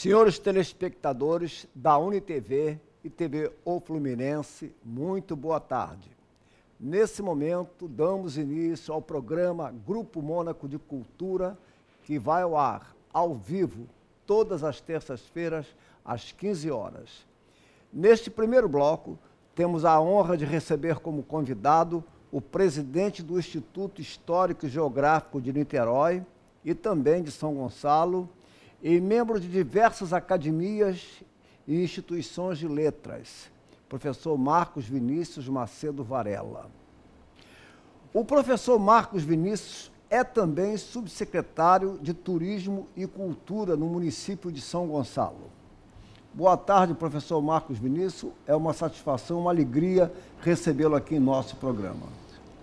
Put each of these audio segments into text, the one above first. Senhores telespectadores da UNITV e TV O Fluminense, muito boa tarde. Nesse momento, damos início ao programa Grupo Mônaco de Cultura, que vai ao ar, ao vivo, todas as terças-feiras, às 15 horas. Neste primeiro bloco, temos a honra de receber como convidado o presidente do Instituto Histórico e Geográfico de Niterói e também de São Gonçalo, e membro de diversas academias e instituições de letras, professor Marcos Vinícius Macedo Varella. O professor Marcos Vinícius é também subsecretário de Turismo e Cultura no município de São Gonçalo. Boa tarde, professor Marcos Vinícius. É uma satisfação, uma alegria recebê-lo aqui em nosso programa.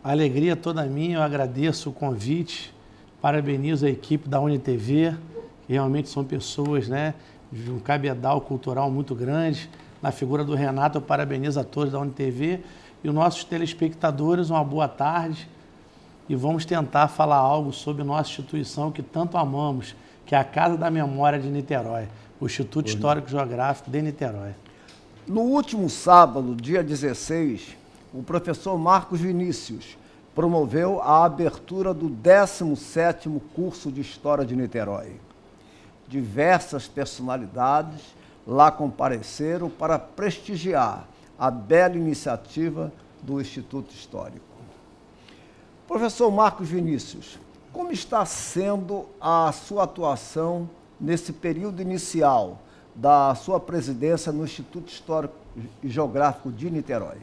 A alegria toda minha, eu agradeço o convite, parabenizo a equipe da UNITV, que realmente são pessoas, né, de um cabedal cultural muito grande. Na figura do Renato, eu parabenizo a todos da UNITV e os nossos telespectadores, uma boa tarde. E vamos tentar falar algo sobre nossa instituição que tanto amamos, que é a Casa da Memória de Niterói, o Instituto Histórico e Geográfico de Niterói. No último sábado, dia 16, o professor Marcos Vinícius promoveu a abertura do 17º curso de História de Niterói. Diversas personalidades lá compareceram para prestigiar a bela iniciativa do Instituto Histórico. Professor Marcos Vinícius, como está sendo a sua atuação nesse período inicial da sua presidência no Instituto Histórico e Geográfico de Niterói?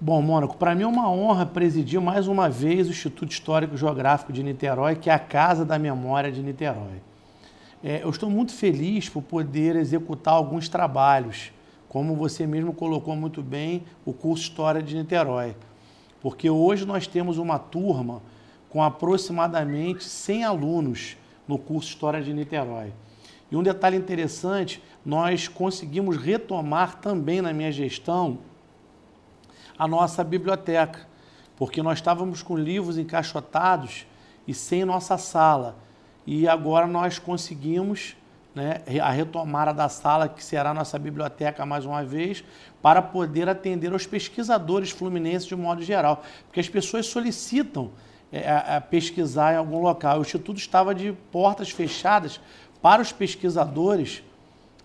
Bom, Mônaco, para mim é uma honra presidir mais uma vez o Instituto Histórico e Geográfico de Niterói, que é a Casa da Memória de Niterói. Eu estou muito feliz por poder executar alguns trabalhos, como você mesmo colocou muito bem, o curso História de Niterói. Porque hoje nós temos uma turma com aproximadamente 100 alunos no curso História de Niterói. E um detalhe interessante, nós conseguimos retomar também na minha gestão a nossa biblioteca, porque nós estávamos com livros encaixotados e sem nossa sala. E agora nós conseguimos, né, a retomada da sala, que será a nossa biblioteca mais uma vez, para poder atender aos pesquisadores fluminenses de modo geral, porque as pessoas solicitam pesquisar em algum local. O Instituto estava de portas fechadas para os pesquisadores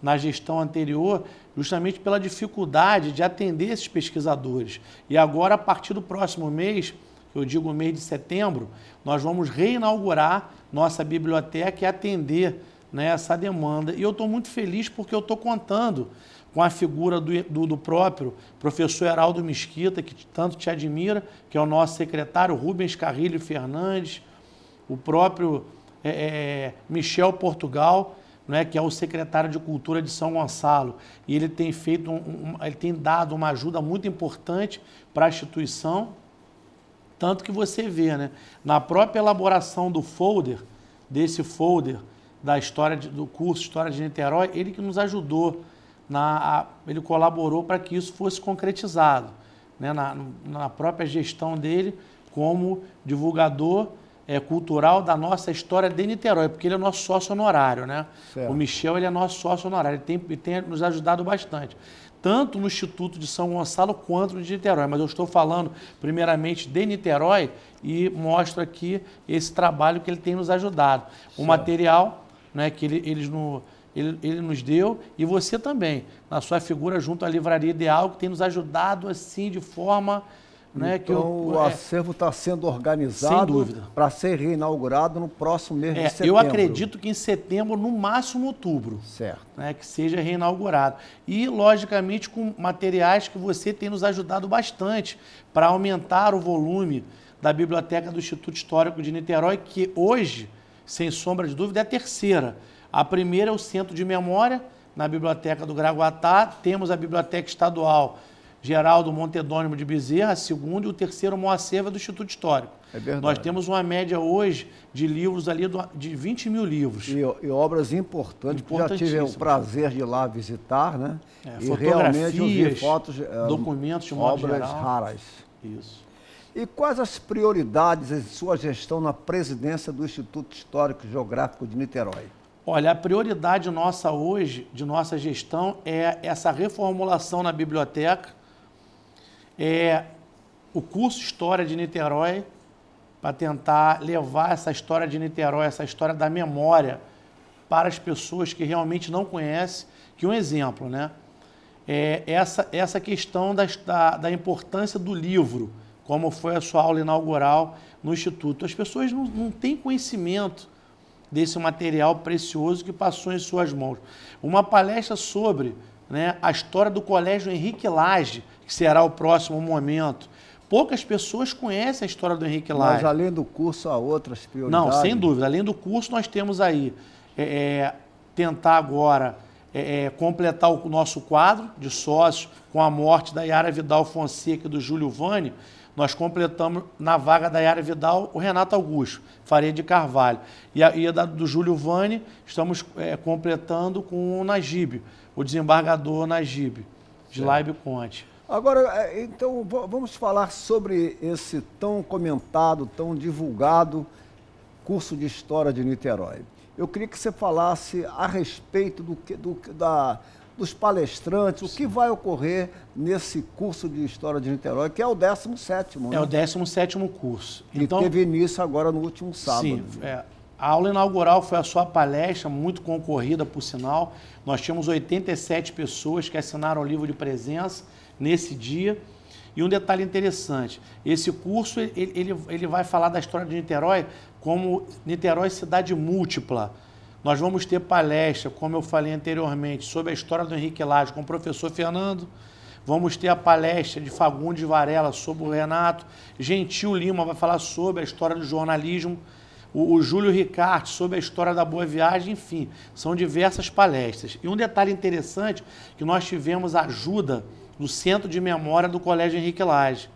na gestão anterior, justamente pela dificuldade de atender esses pesquisadores. E agora, a partir do próximo mês, eu digo mês de setembro, nós vamos reinaugurar nossa biblioteca e atender, né, essa demanda. E eu estou muito feliz porque eu estou contando com a figura do próprio professor Heraldo Mesquita, que tanto te admira, que é o nosso secretário, Rubens Carrilho Fernandes, o próprio Michel Portugal, né, que é o secretário de Cultura de São Gonçalo. E ele tem feito ele tem dado uma ajuda muito importante para a instituição, tanto que você vê, né, na própria elaboração do folder, desse folder da história do curso História de Niterói, ele que nos ajudou, ele colaborou para que isso fosse concretizado, né, na própria gestão dele como divulgador cultural da nossa história de Niterói, porque ele é nosso sócio honorário, né? O Michel, ele é nosso sócio honorário, ele tem nos ajudado bastante, tanto no Instituto de São Gonçalo quanto no de Niterói, mas eu estou falando primeiramente de Niterói e mostro aqui esse trabalho que ele tem nos ajudado. O material, né, que ele nos deu, e você também, na sua figura junto à Livraria Ideal, que tem nos ajudado assim de forma... Né, então, o acervo está sendo organizado para ser reinaugurado no próximo mês de setembro. Eu acredito que em setembro, no máximo outubro, certo, né, que seja reinaugurado. E, logicamente, com materiais que você tem nos ajudado bastante para aumentar o volume da Biblioteca do Instituto Histórico de Niterói, que hoje, sem sombra de dúvida, é a terceira. A primeira é o Centro de Memória, na Biblioteca do Graguatá. Temos a Biblioteca Estadual Geraldo Montedônimo de Bezerra, a segunda, e o terceiro, Moaceva, do Instituto Histórico. É verdade. Nós temos uma média hoje de livros ali de 20 mil livros. E obras importantes, que já tive o prazer de ir lá visitar, né? E realmente eu vi fotos, documentos, de modo geral, obras raras. Isso. E quais as prioridades em sua gestão na presidência do Instituto Histórico e Geográfico de Niterói? Olha, a prioridade nossa hoje, de nossa gestão, é essa reformulação na biblioteca, é o curso História de Niterói, para tentar levar essa história de Niterói, essa história da memória, para as pessoas que realmente não conhecem, que um exemplo, né? É essa questão da importância do livro, como foi a sua aula inaugural no Instituto. As pessoas não têm conhecimento desse material precioso que passou em suas mãos. Uma palestra sobre, né, a história do Colégio Henrique Lage, que será o próximo momento. Poucas pessoas conhecem a história do Henrique Lage. Mas além do curso, há outras prioridades? Não, sem dúvida. Além do curso, nós temos aí tentar agora completar o nosso quadro de sócios. Com a morte da Iara Vidal Fonseca e do Júlio Vanni, nós completamos na vaga da Iara Vidal o Renato Augusto Faria de Carvalho. E do Júlio Vanni, estamos completando com o Nagib, o desembargador Nagib de Leib-Conte. Agora, então, vamos falar sobre esse tão comentado, tão divulgado curso de História de Niterói. Eu queria que você falasse a respeito dos palestrantes, o que vai ocorrer nesse curso de História de Niterói, que é o 17º. É o 17º curso. Então, teve início agora no último sábado. Sim, a aula inaugural foi a sua palestra, muito concorrida, por sinal. Nós tínhamos 87 pessoas que assinaram o livro de presença nesse dia. E um detalhe interessante, esse curso ele vai falar da história de Niterói como Niterói cidade múltipla. Nós vamos ter palestra, como eu falei anteriormente, sobre a história do Henrique Lage com o professor Fernando. Vamos ter a palestra de Fagundes Varela sobre o Renato. Gentil Lima vai falar sobre a história do jornalismo. O Júlio Ricarte sobre a história da Boa Viagem. Enfim, são diversas palestras. E um detalhe interessante, que nós tivemos ajuda do Centro de Memória do Colégio Henrique Lage,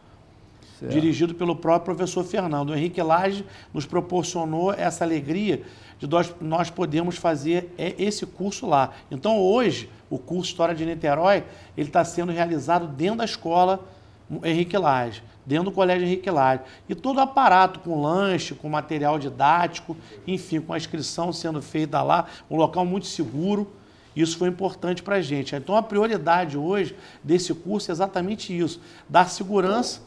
dirigido pelo próprio professor Fernando. O Henrique Lage nos proporcionou essa alegria de nós podermos fazer esse curso lá. Então, hoje, o curso História de Niterói está sendo realizado dentro da escola Henrique Lage, dentro do Colégio Henrique Lage. E todo o aparato, com lanche, com material didático, enfim, com a inscrição sendo feita lá, um local muito seguro. Isso foi importante para a gente. Então, a prioridade hoje desse curso é exatamente isso, dar segurança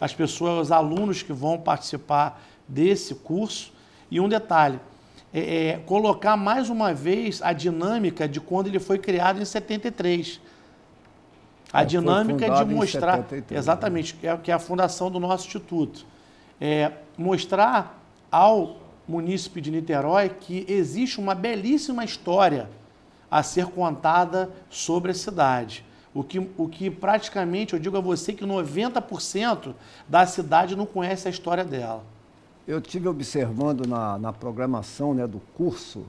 às pessoas, aos alunos que vão participar desse curso. E um detalhe, colocar mais uma vez a dinâmica de quando ele foi criado em 73. A dinâmica de mostrar... 73, exatamente, que é a fundação do nosso Instituto. Mostrar ao munícipe de Niterói que existe uma belíssima história a ser contada sobre a cidade. O que praticamente, eu digo a você, que 90% da cidade não conhece a história dela. Eu tive observando na programação, né, do curso,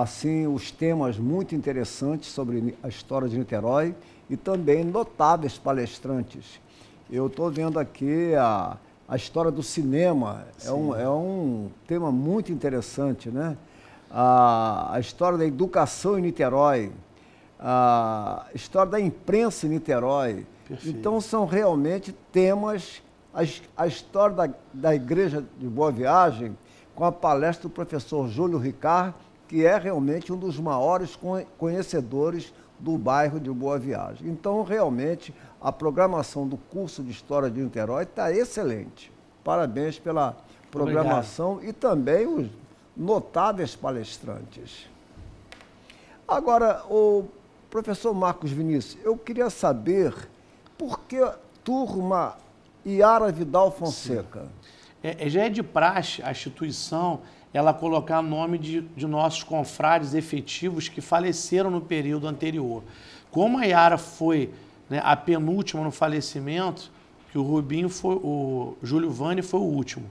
assim, os temas muito interessantes sobre a história de Niterói e também notáveis palestrantes. Eu estou vendo aqui a história do cinema, é um tema muito interessante, né? A história da educação em Niterói, a história da imprensa em Niterói. Perfeito. Então, são realmente temas... A história da Igreja de Boa Viagem, com a palestra do professor Júlio Ricardo, que é realmente um dos maiores conhecedores do bairro de Boa Viagem. Então, realmente, a programação do curso de História de Niterói está excelente. Parabéns pela programação. Obrigado. E também os notáveis palestrantes. Agora, o professor Marcos Vinícius, eu queria saber por que a turma Iara Vidal Fonseca. Já é de praxe a instituição ela colocar nome de nossos confrades efetivos que faleceram no período anterior. Como a Iara foi, né, a penúltima no falecimento, que o Júlio Vanni foi o último.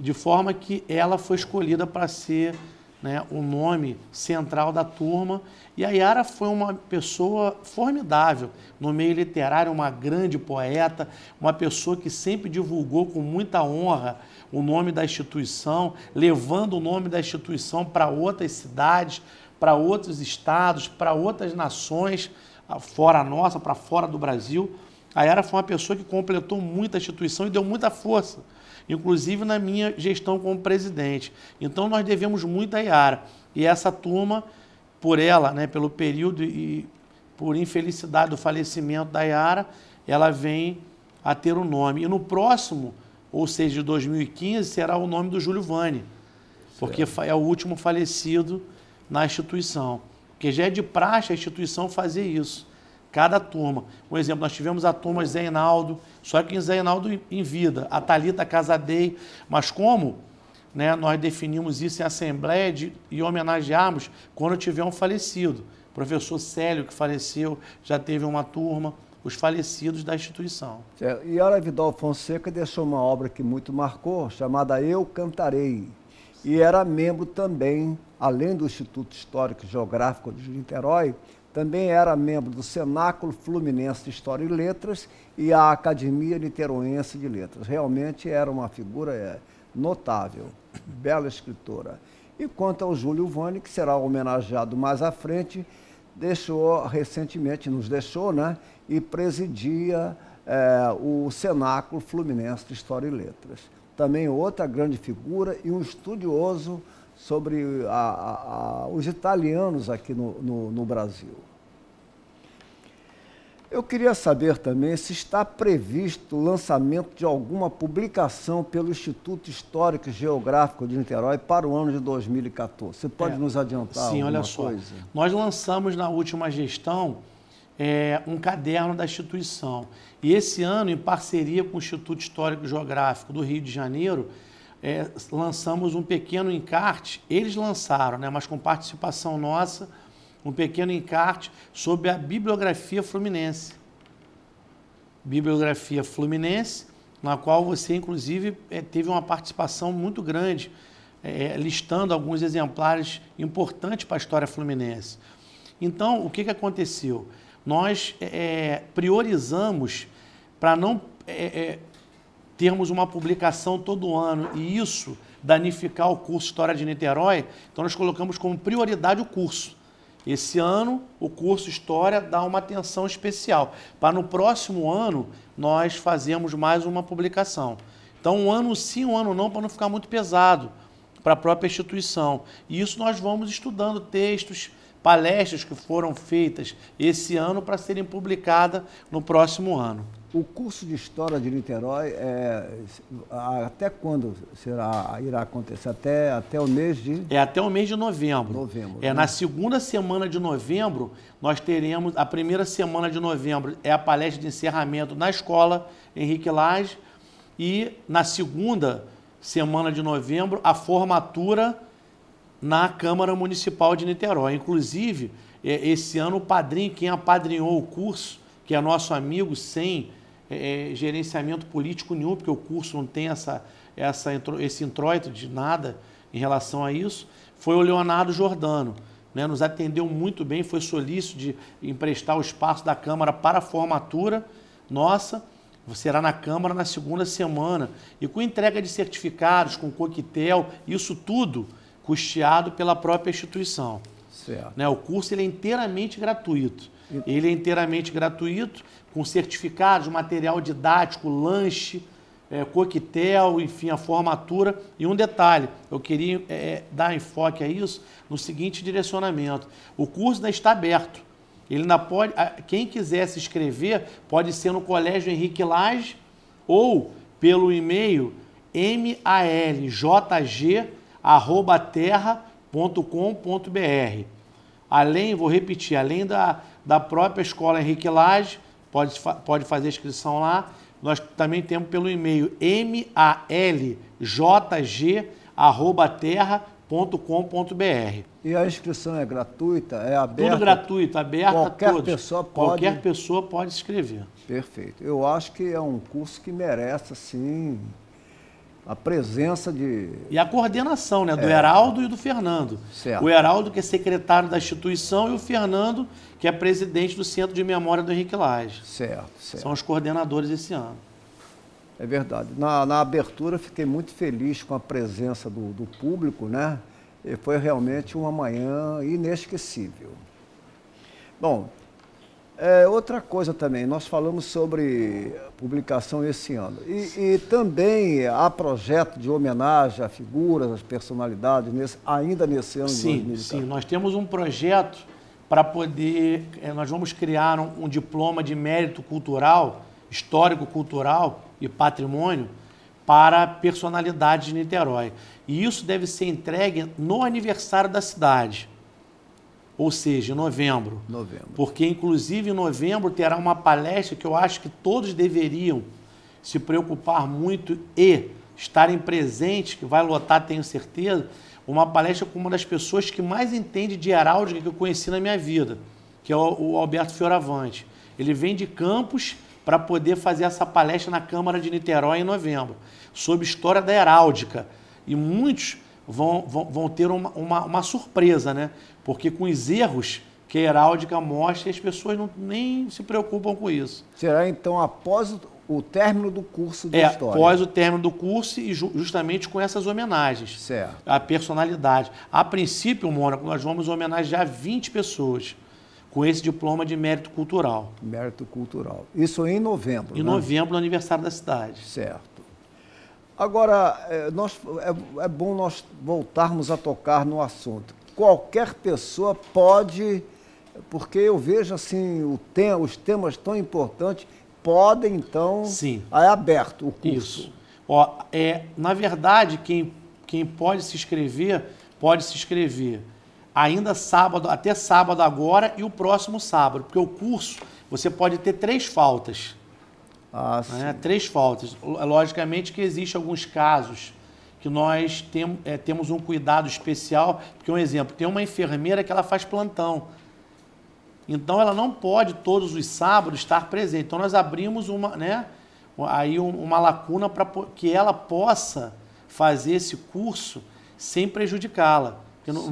De forma que ela foi escolhida para ser, né, o nome central da turma. E a Iara foi uma pessoa formidável no meio literário, uma grande poeta, uma pessoa que sempre divulgou com muita honra o nome da instituição, levando o nome da instituição para outras cidades, para outros estados, para outras nações, fora a nossa, para fora do Brasil. A Iara foi uma pessoa que completou muito a instituição e deu muita força. inclusive na minha gestão como presidente. Então, nós devemos muito a Iara. E essa turma, por ela, né, pelo período e por infelicidade do falecimento da Iara, ela vem a ter o nome. E no próximo, ou seja, de 2015, será o nome do Júlio Vanni, porque é o último falecido na instituição. Porque já é de praxe a instituição fazer isso. Cada turma. Um exemplo, nós tivemos a turma Zé Reinaldo, só que Zé Reinaldo em vida, a Thalita Casadei. Mas como, né, nós definimos isso em assembleia e homenagearmos quando tiver um falecido. O professor Célio, que faleceu, já teve uma turma, os falecidos da instituição. Certo. E Iara Vidal Fonseca deixou uma obra que muito marcou, chamada Eu Cantarei. E era membro também, além do Instituto Histórico e Geográfico de Niterói, também era membro do Senáculo Fluminense de História e Letras e a Academia Niteroense de Letras. Realmente era uma figura notável, bela escritora. E quanto ao Júlio Vanni, que será homenageado mais à frente, nos deixou recentemente, né? E presidia o Senáculo Fluminense de História e Letras. Também outra grande figura e um estudioso sobre os italianos aqui no Brasil. Eu queria saber também se está previsto o lançamento de alguma publicação pelo Instituto Histórico e Geográfico de Niterói para o ano de 2014. Você pode nos adiantar? Sim, olha só. Coisa? Nós lançamos na última gestão um caderno da instituição. E esse ano, em parceria com o Instituto Histórico e Geográfico do Rio de Janeiro, lançamos um pequeno encarte, eles lançaram, né, mas com participação nossa, um pequeno encarte sobre a bibliografia fluminense. Bibliografia fluminense, na qual você, inclusive, teve uma participação muito grande, listando alguns exemplares importantes para a história fluminense. Então, o que que aconteceu? Nós priorizamos para não... termos uma publicação todo ano e isso danificar o curso História de Niterói, então nós colocamos como prioridade o curso. Esse ano, o curso História dá uma atenção especial, para no próximo ano nós fazemos mais uma publicação. Então, um ano sim, um ano não, para não ficar muito pesado para a própria instituição. E isso nós vamos estudando textos, palestras que foram feitas esse ano para serem publicadas no próximo ano. O curso de História de Niterói, até quando irá acontecer? Até o mês de... até o mês de novembro. Né? Na segunda semana de novembro, nós teremos... A primeira semana de novembro é a palestra de encerramento na escola Henrique Lage. E na segunda semana de novembro, a formatura na Câmara Municipal de Niterói. Inclusive, esse ano, o padrinho, quem apadrinhou o curso, que é nosso amigo, sem gerenciamento político nenhum, porque o curso não tem esse introito de nada em relação a isso, foi o Leonardo Giordano. Né? Nos atendeu muito bem, foi solícito de emprestar o espaço da Câmara para a formatura nossa. Será na Câmara na segunda semana. E com entrega de certificados, com coquetel, isso tudo custeado pela própria instituição. Certo. Né? O curso ele é inteiramente gratuito. Ele é inteiramente gratuito, com certificados, material didático, lanche, coquetel, enfim, a formatura. E um detalhe, eu queria dar enfoque a isso no seguinte direcionamento. O curso ainda está aberto. Ele ainda pode, quem quiser se inscrever, pode ser no Colégio Henrique Lage ou pelo e-mail maljg@terra.com.br. Além, vou repetir, além da própria escola Henrique Lage, pode fazer inscrição lá. Nós também temos pelo e-mail maljg@terra.com.br. E a inscrição é gratuita, é aberta? Tudo gratuito, aberta a todos. Qualquer pessoa pode se inscrever. Perfeito. Eu acho que é um curso que merece, assim, a presença de... E a coordenação, né, do Heraldo e do Fernando. Certo. O Heraldo, que é secretário da instituição, e o Fernando, que é presidente do Centro de Memória do Henrique Lage. Certo, certo. São os coordenadores esse ano. É verdade. Na abertura, fiquei muito feliz com a presença do público, né? E foi realmente uma manhã inesquecível. Bom, Outra coisa também, nós falamos sobre publicação esse ano. E também há projeto de homenagem a figuras, às personalidades, ainda nesse ano de 2014. Sim, nós temos um projeto para poder... Nós vamos criar um diploma de mérito cultural, histórico-cultural e patrimônio para personalidades de Niterói. E isso deve ser entregue no aniversário da cidade. Ou seja, em novembro. Porque, inclusive, em novembro terá uma palestra que eu acho que todos deveriam se preocupar muito e estarem presentes, que vai lotar, tenho certeza, uma palestra com uma das pessoas que mais entende de heráldica que eu conheci na minha vida, que é o Alberto Fioravante. Ele vem de Campos para poder fazer essa palestra na Câmara de Niterói em novembro, sobre história da heráldica. E muitos vão ter uma surpresa, né? Porque com os erros que a heráldica mostra, as pessoas nem se preocupam com isso. Será, então, após o término do curso de História? Após o término do curso e justamente com essas homenagens. Certo. A personalidade. A princípio, Mônaco, nós vamos homenagear 20 pessoas com esse diploma de mérito cultural. Mérito cultural. Isso em novembro, Em novembro, no aniversário da cidade. Certo. Agora, é bom nós voltarmos a tocar no assunto. Qualquer pessoa pode, porque eu vejo assim, os temas tão importantes, podem, então, é aberto o curso. Isso. Ó, na verdade, quem pode se inscrever, ainda sábado, até sábado agora e o próximo sábado, porque o curso você pode ter 3 faltas. Ah, né? 3 faltas. Logicamente que existem alguns casos que nós temos um cuidado especial, porque, um exemplo, tem uma enfermeira que ela faz plantão. Então, ela não pode, todos os sábados, estar presente. Então, nós abrimos uma lacuna para que ela possa fazer esse curso sem prejudicá-la.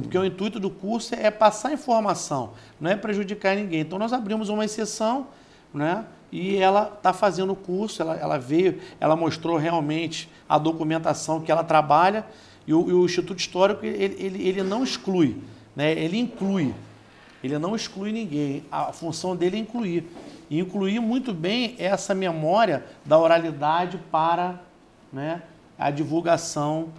Porque o intuito do curso é passar informação, não é prejudicar ninguém. Então, nós abrimos uma exceção, né? E ela está fazendo o curso, ela veio, ela mostrou realmente a documentação que ela trabalha e o Instituto Histórico, ele não exclui, né? Ele inclui, ele não exclui ninguém, a função dele é incluir. E incluir muito bem essa memória da oralidade para, né, a divulgação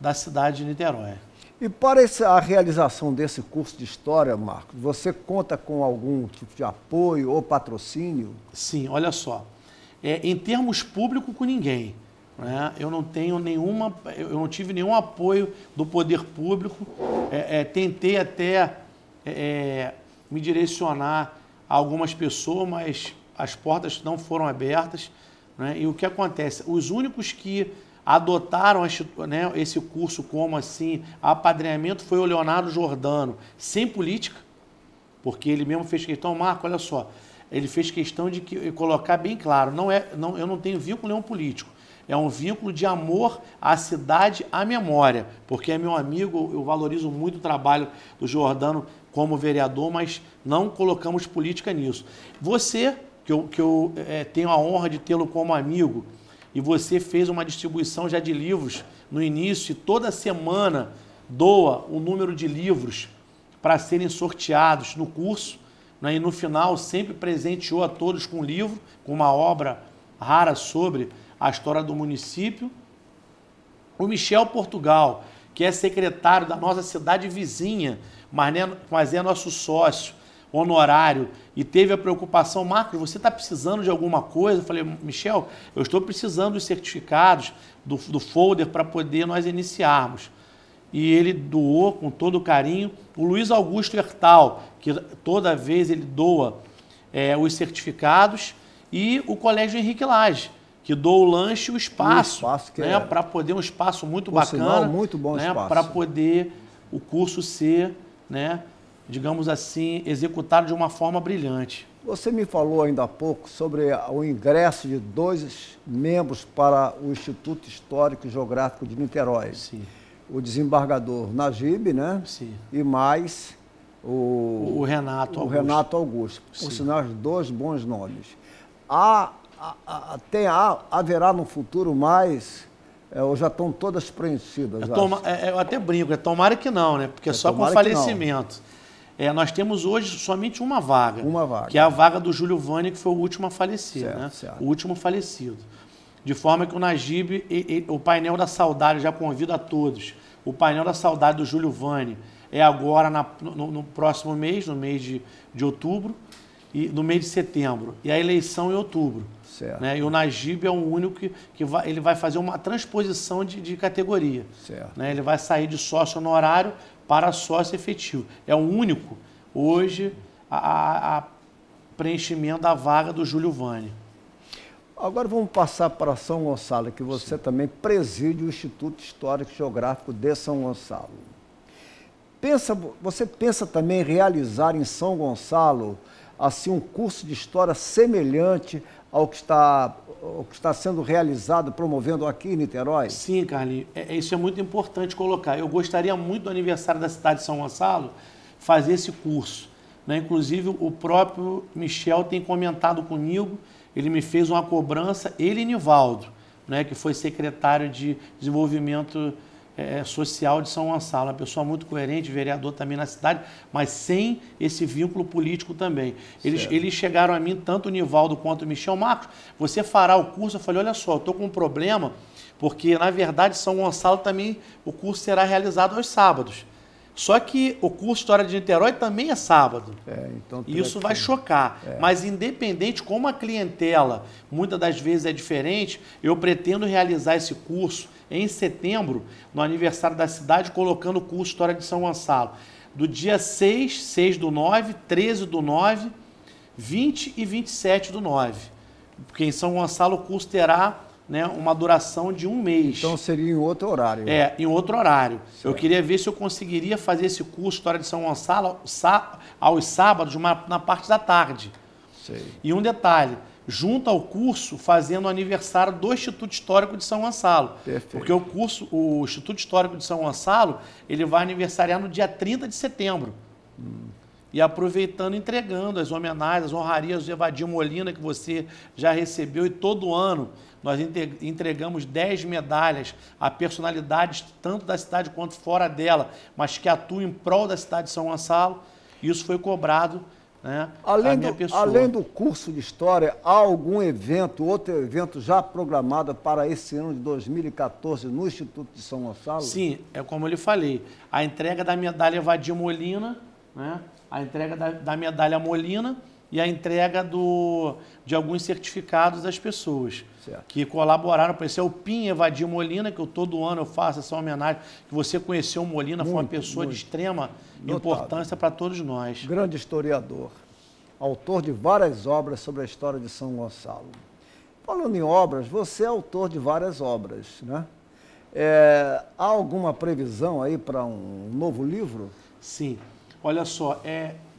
da cidade de Niterói. E para a realização desse curso de História, Marcos, você conta com algum tipo de apoio ou patrocínio? Sim, olha só. Em termos públicos, com ninguém. Né? Eu não tive nenhum apoio do poder público. Tentei até me direcionar a algumas pessoas, mas as portas não foram abertas. Né? E o que acontece? Os únicos que adotaram esse curso como assim apadrinhamento foi o Leonardo Giordano, sem política, porque ele mesmo fez questão, Marco, olha só, ele fez questão de colocar bem claro, eu não tenho vínculo nenhum político, é um vínculo de amor à cidade, à memória, porque é meu amigo, eu valorizo muito o trabalho do Giordano como vereador, mas não colocamos política nisso. Você, que eu tenho a honra de tê-lo como amigo, e você fez uma distribuição já de livros no início, e toda semana doa um número de livros para serem sorteados no curso, né? E no final sempre presenteou a todos com um livro, com uma obra rara sobre a história do município. O Michel Portugal, que é secretário da nossa cidade vizinha, mas é nosso sócio honorário, e teve a preocupação, Marcos, você está precisando de alguma coisa? Eu falei, Michel, eu estou precisando dos certificados do folder para poder nós iniciarmos. E ele doou com todo carinho. O Luiz Augusto Hertal, que toda vez ele doa os certificados, e o Colégio Henrique Lage, que doa o lanche e o espaço, para poder, um espaço muito bacana, sinal, muito bom, né, para poder o curso ser, né, digamos assim, executado de uma forma brilhante. Você me falou ainda há pouco sobre o ingresso de 2 membros para o Instituto Histórico e Geográfico de Niterói. Sim. O desembargador Nagib, né? Sim. E mais o Renato Augusto. O Renato Augusto. Por sinal, 2 bons nomes. Haverá no futuro mais... Ou já estão todas preenchidas? Eu até brinco, tomara que não, né? Porque só com falecimento. nós temos hoje somente uma vaga. Uma vaga. Que é a vaga do Júlio Vanni, que foi o último a falecer. Certo, né? Certo. O último falecido. De forma que o Nagib, o painel da saudade, já convido a todos, o painel da saudade do Júlio Vanni é agora no próximo mês, no mês de outubro, e no mês de setembro, e a eleição em outubro. Certo. Né? E o Nagib é o único ele vai fazer uma transposição de categoria. Certo. Né? Ele vai sair de sócio honorário para sócio efetivo. É o único, hoje, a preenchimento da vaga do Júlio Vanni. Agora vamos passar para São Gonçalo, que você também preside o Instituto Histórico e Geográfico de São Gonçalo. Você pensa também em realizar em São Gonçalo assim, um curso de história semelhante ao que está sendo realizado, promovendo aqui em Niterói? Sim, Carlinhos. Isso é muito importante colocar. Eu gostaria muito do aniversário da cidade de São Gonçalo fazer esse curso. Né? Inclusive, o próprio Michel tem comentado comigo. Ele me fez uma cobrança, ele e Nivaldo, né, que foi secretário de Desenvolvimento Social de São Gonçalo, uma pessoa muito coerente, vereador também na cidade, mas sem esse vínculo político também. Eles chegaram a mim, tanto o Nivaldo quanto o Michel: Marcos, você fará o curso? Eu falei, olha só, eu estou com um problema, porque na verdade São Gonçalo também o curso será realizado aos sábados. Só que o curso História de Niterói também é sábado. Então isso vai chocar. Mas independente, como a clientela muitas das vezes é diferente, eu pretendo realizar esse curso em setembro, no aniversário da cidade, colocando o curso História de São Gonçalo. Do dia 6, 6 do 9, 13 do 9, 20 e 27 do 9. Porque em São Gonçalo o curso terá, né, uma duração de um mês. Então seria em outro horário. Né? É, em outro horário. Certo. Eu queria ver se eu conseguiria fazer esse curso História de São Gonçalo aos sábados, na parte da tarde. Sei. E um detalhe, junto ao curso, fazendo o aniversário do Instituto Histórico de São Gonçalo. Perfeito. Porque o Instituto Histórico de São Gonçalo, ele vai aniversariar no dia 30 de setembro. E aproveitando, entregando as homenagens, as honrarias do Evadir Molina, que você já recebeu, e todo ano nós entregamos 10 medalhas a personalidades tanto da cidade quanto fora dela, mas que atuam em prol da cidade de São Gonçalo, e isso foi cobrado, né, à minha pessoa. Além do curso de História, há algum evento, outro evento já programado para esse ano de 2014 no Instituto de São Gonçalo? Sim, é como eu lhe falei, a entrega da medalha Evadir Molina, né? A entrega da medalha Molina e a entrega de alguns certificados das pessoas, certo, que colaboraram. Esse é o PIN Evadir Molina, que eu todo ano eu faço essa homenagem, que você conheceu o Molina, foi uma pessoa de extrema importância para todos nós. Grande historiador, autor de várias obras sobre a história de São Gonçalo. Falando em obras, você é autor de várias obras, né? Há alguma previsão aí para um novo livro? Sim. Olha só,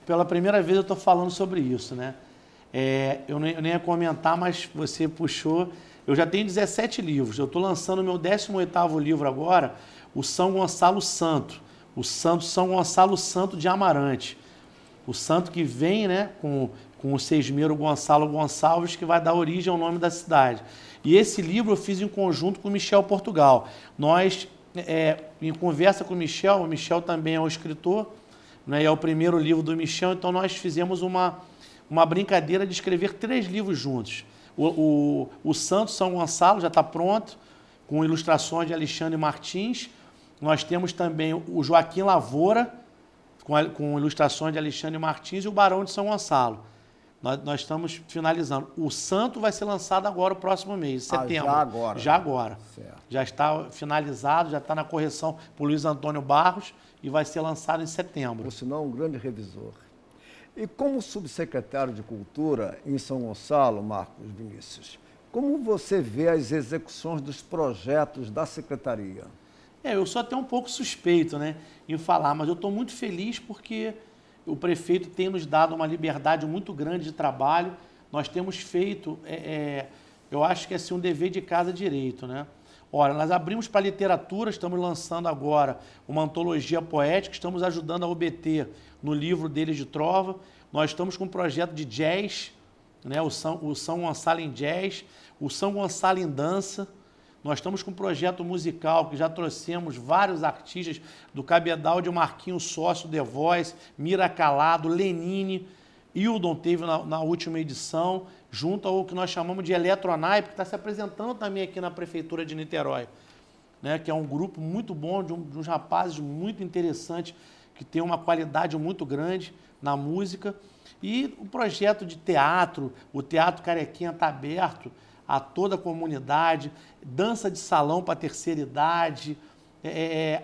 pela primeira vez eu estou falando sobre isso, né? Eu nem ia comentar, mas você puxou. Eu já tenho 17 livros. Eu estou lançando o meu 18º livro agora, o São Gonçalo Santo. O Santo São Gonçalo Santo de Amarante. O santo que vem, né, com o sesmeiro Gonçalo Gonçalves, que vai dar origem ao nome da cidade. E esse livro eu fiz em conjunto com o Michel Portugal. Nós, em conversa com o Michel também é um escritor, né, é o primeiro livro do Michel, então nós fizemos uma brincadeira de escrever 3 livros juntos. O Santo São Gonçalo já está pronto, com ilustrações de Alexandre Martins. Nós temos também o Joaquim Lavoura, com ilustrações de Alexandre Martins, e o Barão de São Gonçalo. Nós estamos finalizando. O Santo vai ser lançado agora, o próximo mês, setembro. Já agora. Já agora. Certo. Já está finalizado, já está na correção por Luiz Antônio Barros e vai ser lançado em setembro. Por sinal, um grande revisor. E como subsecretário de Cultura em São Gonçalo, Marcos Vinícius, como você vê as execuções dos projetos da Secretaria? Eu sou até um pouco suspeito, né, em falar, mas eu estou muito feliz porque o prefeito tem nos dado uma liberdade muito grande de trabalho. Nós temos feito, eu acho que é assim, um dever de casa direito, né? Olha, nós abrimos para a literatura, estamos lançando agora uma antologia poética, estamos ajudando a OBT no livro deles de trova. Nós estamos com um projeto de jazz, né? O São Gonçalo em jazz, o São Gonçalo em dança. Nós estamos com um projeto musical que já trouxemos vários artistas do cabedal de Marquinho Sócio, The Voice, Mira Calado, Lenine, Hildon teve na última edição, junto ao que nós chamamos de Eletronaipe, que está se apresentando também aqui na Prefeitura de Niterói, né? Que é um grupo muito bom, de uns rapazes muito interessantes, que tem uma qualidade muito grande na música. E o projeto de teatro, o Teatro Carequinha está aberto a toda a comunidade, dança de salão para a terceira idade,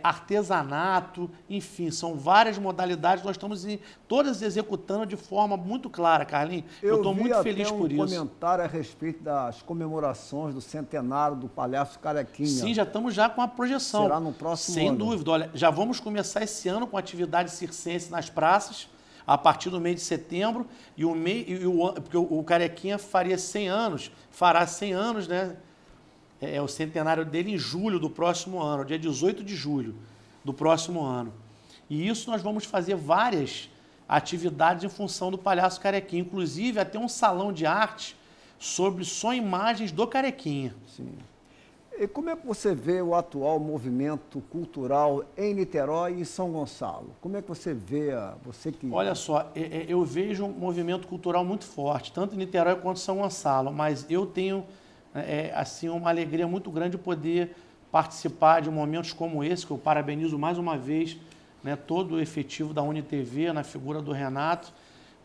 artesanato, enfim, são várias modalidades, nós estamos todas executando de forma muito clara, Carlinhos. Eu estou muito feliz por isso. Eu vi até um comentário a respeito das comemorações do centenário do Palhaço Carequinha. Sim, já estamos já com a projeção. Será no próximo ano. Sem dúvida. Olha, já vamos começar esse ano com atividade circense nas praças, a partir do mês de setembro, porque o Carequinha faria 100 anos, fará 100 anos, né? É o centenário dele em julho do próximo ano, dia 18 de julho do próximo ano. E isso nós vamos fazer várias atividades em função do Palhaço Carequinha, inclusive até um salão de arte sobre só imagens do Carequinha. Sim. E como é que você vê o atual movimento cultural em Niterói e em São Gonçalo? Como é que você vê, Olha só, eu vejo um movimento cultural muito forte, tanto em Niterói quanto em São Gonçalo, mas eu tenho... assim, uma alegria muito grande poder participar de momentos como esse, que eu parabenizo mais uma vez, né, todo o efetivo da UNITV, na figura do Renato,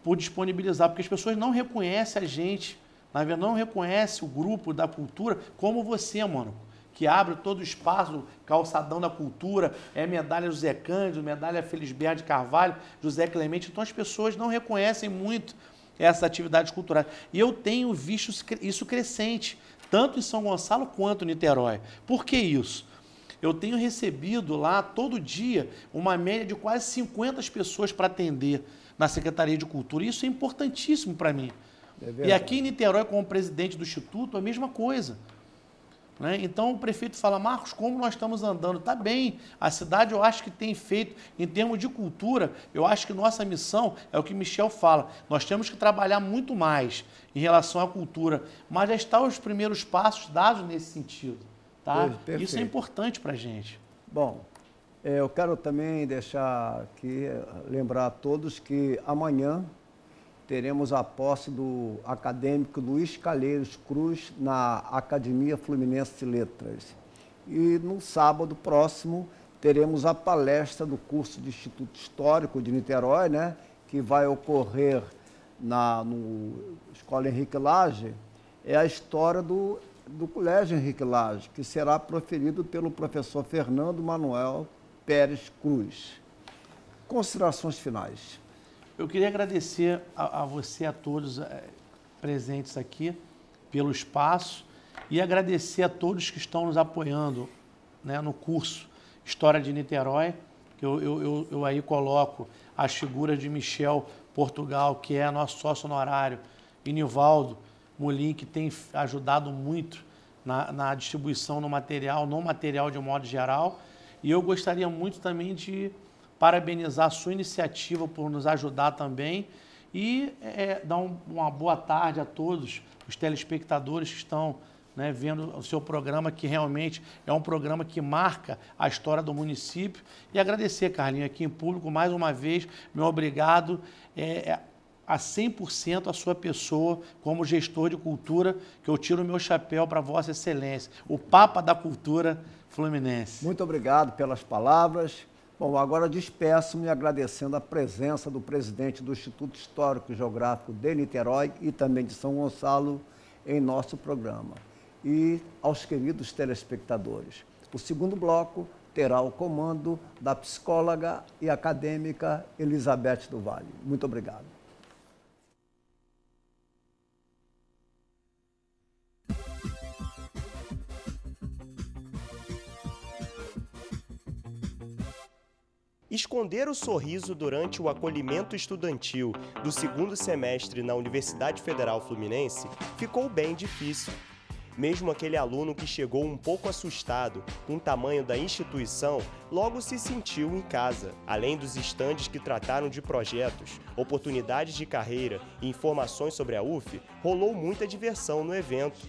por disponibilizar, porque as pessoas não reconhecem a gente, na verdade, não reconhecem o grupo da cultura como você, mano, que abre todo o espaço, calçadão da cultura, medalha José Cândido, medalha Felisberto de Carvalho, José Clemente, então as pessoas não reconhecem muito essas atividades culturais. E eu tenho visto isso crescente, tanto em São Gonçalo quanto em Niterói. Por que isso? Eu tenho recebido lá, todo dia, uma média de quase 50 pessoas para atender na Secretaria de Cultura. Isso é importantíssimo para mim. E aqui em Niterói, como presidente do Instituto, a mesma coisa. Né? Então, o prefeito fala, Marcos, como nós estamos andando? Está bem, a cidade eu acho que tem feito, em termos de cultura, eu acho que nossa missão é o que Michel fala, nós temos que trabalhar muito mais em relação à cultura, mas já estão os primeiros passos dados nesse sentido. Tá? Isso é importante para a gente. Bom, eu quero também deixar aqui, lembrar a todos que amanhã teremos a posse do acadêmico Luiz Calheiros Cruz na Academia Fluminense de Letras. E no sábado próximo teremos a palestra do curso de Instituto Histórico de Niterói, né, que vai ocorrer no Escola Henrique Lage, é a história do Colégio Henrique Lage, que será proferido pelo professor Fernando Manuel Pérez Cruz. Considerações finais. Eu queria agradecer a você, a todos presentes aqui, pelo espaço e agradecer a todos que estão nos apoiando, né, no curso História de Niterói, que eu aí coloco as figuras de Michel Portugal, que é nosso sócio honorário, e Nivaldo Molina, que tem ajudado muito na distribuição do material, não material de modo geral. E eu gostaria muito também de parabenizar a sua iniciativa por nos ajudar também e dar uma boa tarde a todos os telespectadores que estão, né, vendo o seu programa, que realmente é um programa que marca a história do município. E agradecer, Carlinhos, aqui em público, mais uma vez, meu obrigado a 100% a sua pessoa como gestor de cultura, que eu tiro o meu chapéu para Vossa Excelência, o Papa da Cultura Fluminense. Muito obrigado pelas palavras. Bom, agora despeço-me agradecendo a presença do presidente do Instituto Histórico e Geográfico de Niterói e também de São Gonçalo em nosso programa. E aos queridos telespectadores. O segundo bloco terá o comando da psicóloga e acadêmica Elizabeth do Vale. Muito obrigado. Esconder o sorriso durante o acolhimento estudantil do segundo semestre na Universidade Federal Fluminense ficou bem difícil. Mesmo aquele aluno que chegou um pouco assustado com o tamanho da instituição, logo se sentiu em casa. Além dos estandes que trataram de projetos, oportunidades de carreira e informações sobre a UF, rolou muita diversão no evento.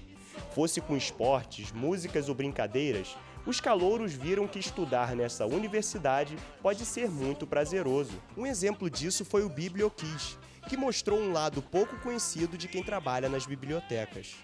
fosse com esportes, músicas ou brincadeiras, os calouros viram que estudar nessa universidade pode ser muito prazeroso. Um exemplo disso foi o Biblioquiz, que mostrou um lado pouco conhecido de quem trabalha nas bibliotecas.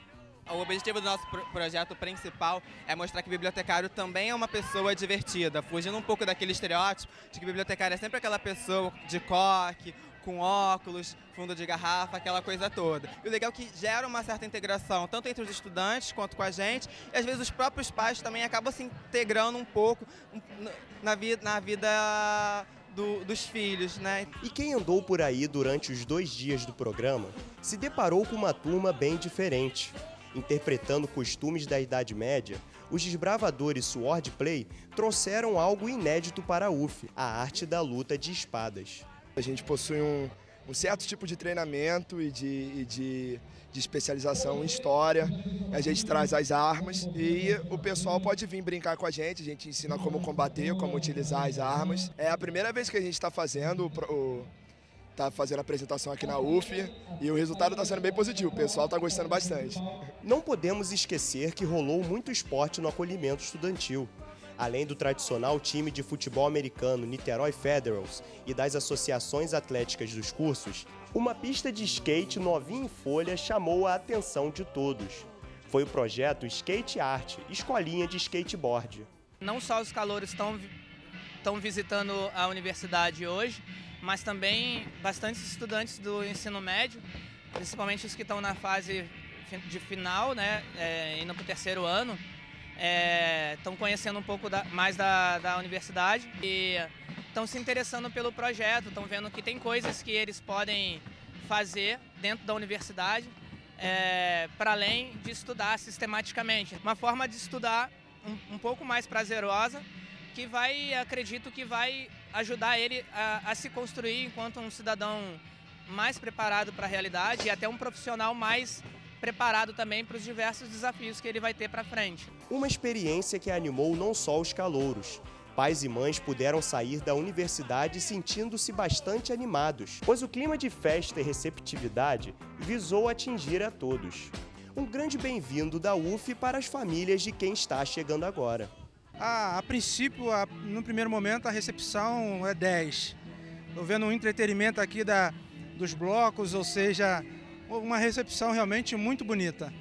O objetivo do nosso projeto principal é mostrar que o bibliotecário também é uma pessoa divertida, fugindo um pouco daquele estereótipo de que o bibliotecário é sempre aquela pessoa de coque, com óculos, fundo de garrafa, aquela coisa toda. E o legal é que gera uma certa integração, tanto entre os estudantes quanto com a gente, e às vezes os próprios pais também acabam se integrando um pouco na vida dos filhos, né? E quem andou por aí durante os 2 dias do programa se deparou com uma turma bem diferente. Interpretando costumes da Idade Média, os desbravadores Swordplay trouxeram algo inédito para a UF, a arte da luta de espadas. A gente possui um certo tipo de treinamento e de especialização em história, a gente traz as armas e o pessoal pode vir brincar com a gente ensina como combater, como utilizar as armas. É a primeira vez que a gente está fazendo a apresentação aqui na UF e o resultado está sendo bem positivo, o pessoal está gostando bastante. Não podemos esquecer que rolou muito esporte no acolhimento estudantil. Além do tradicional time de futebol americano Niterói Federals e das associações atléticas dos cursos, uma pista de skate novinha em folha chamou a atenção de todos. Foi o projeto Skate Art, escolinha de skateboard. Não só os calouros estão visitando a universidade hoje, mas também bastantes estudantes do ensino médio, principalmente os que estão na fase de final, né, indo para o 3º ano, estão conhecendo um pouco mais da universidade e estão se interessando pelo projeto, estão vendo que tem coisas que eles podem fazer dentro da universidade, para além de estudar sistematicamente. Uma forma de estudar um pouco mais prazerosa, que vai, acredito que vai ajudar ele a se construir enquanto um cidadão mais preparado para a realidade e até um profissional mais preparado também para os diversos desafios que ele vai ter para frente. Uma experiência que animou não só os calouros. Pais e mães puderam sair da universidade sentindo-se bastante animados, pois o clima de festa e receptividade visou atingir a todos. Um grande bem-vindo da UF para as famílias de quem está chegando agora. A princípio, no primeiro momento, a recepção é 10. Estou vendo um entretenimento aqui dos blocos, ou seja, uma recepção realmente muito bonita.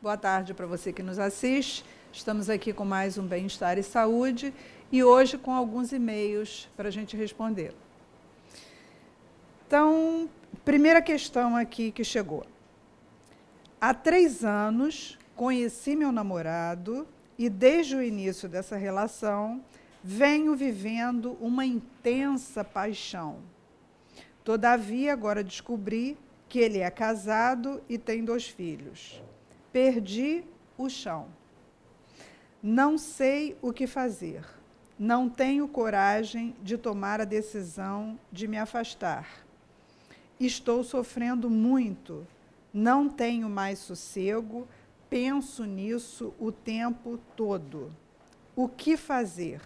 Boa tarde para você que nos assiste. Estamos aqui com mais um Bem-Estar e Saúde e hoje com alguns e-mails para a gente responder. Então, primeira questão aqui que chegou. Há 3 anos, conheci meu namorado e desde o início dessa relação, venho vivendo uma intensa paixão. Todavia, agora descobri que ele é casado e tem 2 filhos. Perdi o chão. Não sei o que fazer. Não tenho coragem de tomar a decisão de me afastar. Estou sofrendo muito, não tenho mais sossego, penso nisso o tempo todo. O que fazer?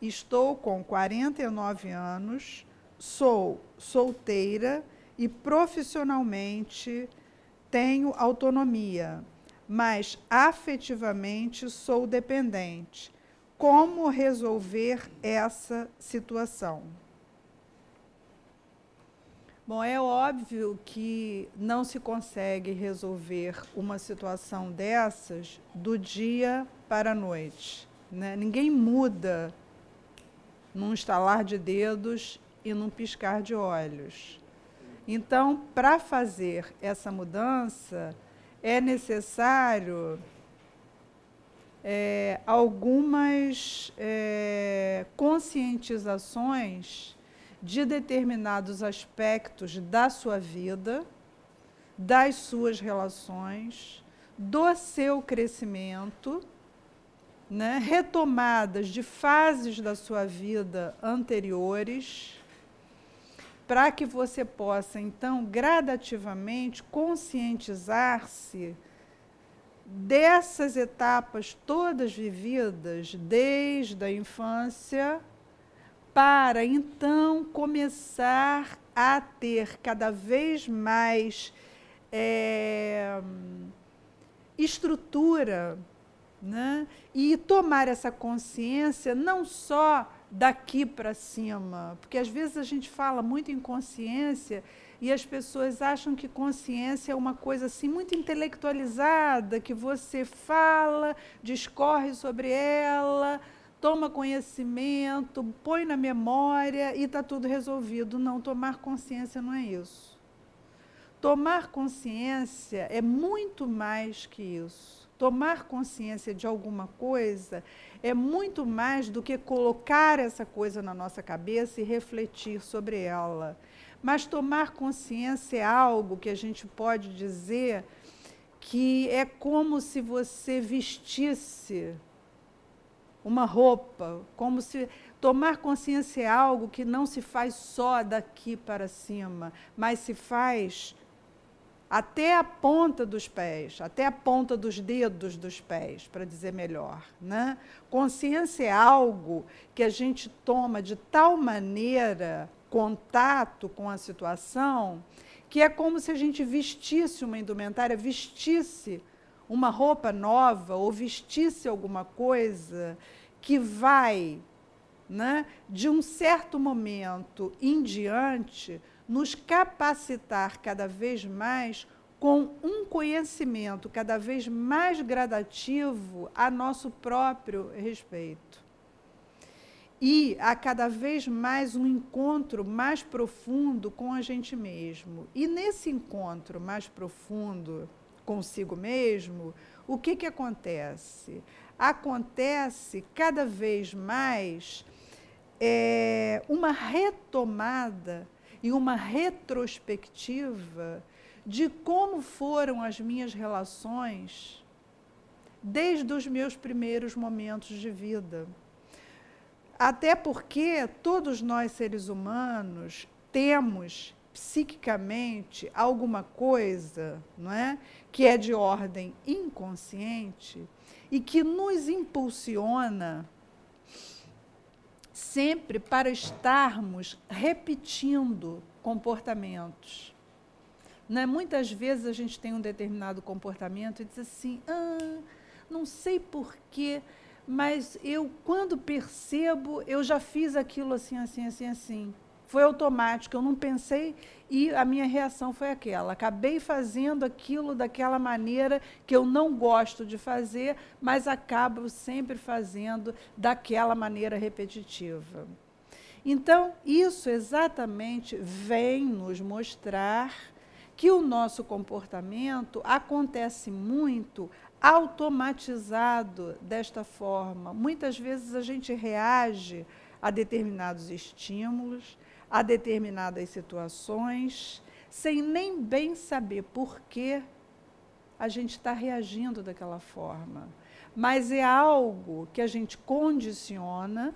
Estou com 49 anos, sou solteira e profissionalmente tenho autonomia, mas afetivamente sou dependente. Como resolver essa situação? Bom, é óbvio que não se consegue resolver uma situação dessas do dia para a noite, né? Ninguém muda num estalar de dedos e num piscar de olhos. Então, para fazer essa mudança, é necessário algumas conscientizações de determinados aspectos da sua vida, das suas relações, do seu crescimento, né? Retomadas de fases da sua vida anteriores, para que você possa, então, gradativamente conscientizar-se dessas etapas todas vividas desde a infância para então começar a ter cada vez mais estrutura, né? E tomar essa consciência não só daqui para cima, porque às vezes a gente fala muito em consciência e as pessoas acham que consciência é uma coisa assim muito intelectualizada, que você fala, discorre sobre ela, toma conhecimento, põe na memória e está tudo resolvido. Não, tomar consciência não é isso. Tomar consciência é muito mais que isso. Tomar consciência de alguma coisa é muito mais do que colocar essa coisa na nossa cabeça e refletir sobre ela. Mas tomar consciência é algo que a gente pode dizer que é como se você vestisse uma roupa, como se... Tomar consciência é algo que não se faz só daqui para cima, mas se faz... até a ponta dos pés, até a ponta dos dedos dos pés, para dizer melhor, né? Consciência é algo que a gente toma de tal maneira contato com a situação que é como se a gente vestisse uma indumentária, vestisse uma roupa nova ou vestisse alguma coisa que vai, né, de um certo momento em diante, nos capacitar cada vez mais com um conhecimento cada vez mais gradativo a nosso próprio respeito. E a cada vez mais um encontro mais profundo com a gente mesmo. E nesse encontro mais profundo consigo mesmo, o que que acontece? Acontece cada vez mais uma retomada e uma retrospectiva de como foram as minhas relações desde os meus primeiros momentos de vida. Até porque todos nós, seres humanos, temos psiquicamente alguma coisa, não é? Que é de ordem inconsciente e que nos impulsiona sempre para estarmos repetindo comportamentos. Né? Muitas vezes a gente tem um determinado comportamento e diz assim, não sei porquê, mas eu, quando percebo, eu já fiz aquilo assim, assim, assim, assim. Foi automático, eu não pensei e a minha reação foi aquela. Acabei fazendo aquilo daquela maneira que eu não gosto de fazer, mas acabo sempre fazendo daquela maneira repetitiva. Então, isso exatamente vem nos mostrar que o nosso comportamento acontece muito automatizado desta forma. Muitas vezes a gente reage a determinados estímulos, a determinadas situações, sem nem bem saber por que a gente está reagindo daquela forma. Mas é algo que a gente condiciona,